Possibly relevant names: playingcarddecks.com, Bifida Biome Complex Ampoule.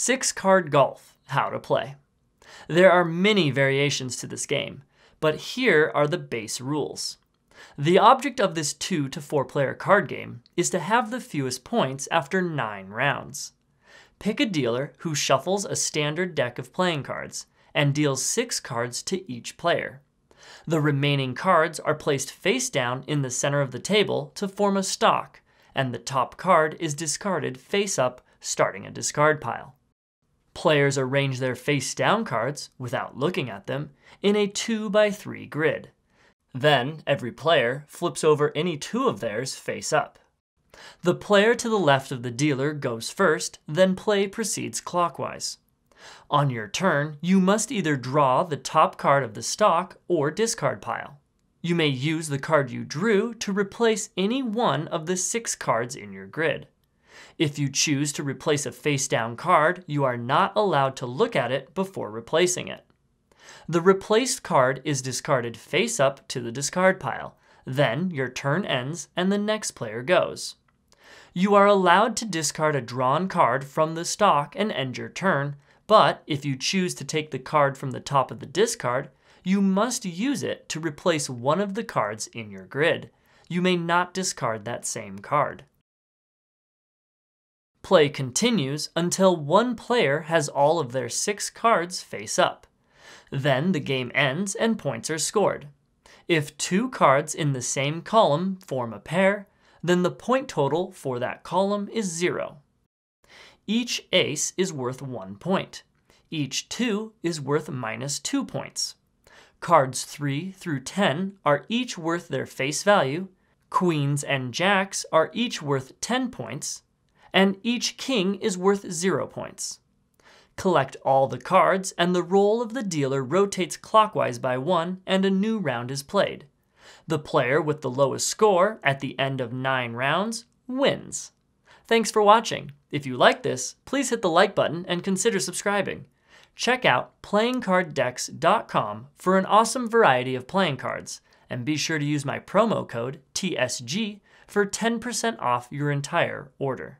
6-card golf, how to play. There are many variations to this game, but here are the base rules. The object of this 2- to 4-player card game is to have the fewest points after 9 rounds. Pick a dealer who shuffles a standard deck of playing cards and deals 6 cards to each player. The remaining cards are placed face down in the center of the table to form a stock, and the top card is discarded face up, starting a discard pile. Players arrange their face-down cards, without looking at them, in a 2x3 grid. Then, every player flips over any 2 of theirs face up. The player to the left of the dealer goes first, then play proceeds clockwise. On your turn, you must either draw the top card of the stock or discard pile. You may use the card you drew to replace any one of the 6 cards in your grid. If you choose to replace a face-down card, you are not allowed to look at it before replacing it. The replaced card is discarded face-up to the discard pile. Then your turn ends and the next player goes. You are allowed to discard a drawn card from the stock and end your turn, but if you choose to take the card from the top of the discard, you must use it to replace one of the cards in your grid. You may not discard that same card. Play continues until one player has all of their 6 cards face up. Then the game ends and points are scored. If 2 cards in the same column form a pair, then the point total for that column is 0. Each ace is worth 1 point. Each 2 is worth -2 points. Cards 3 through 10 are each worth their face value, queens and jacks are each worth 10 points, and each king is worth 0 points. Collect all the cards, and the roll of the dealer rotates clockwise by 1, and a new round is played. The player with the lowest score at the end of 9 rounds wins. Thanks for watching. If you like this, please hit the like button and consider subscribing. Check out playingcarddecks.com for an awesome variety of playing cards, and be sure to use my promo code TSG for 10% off your entire order.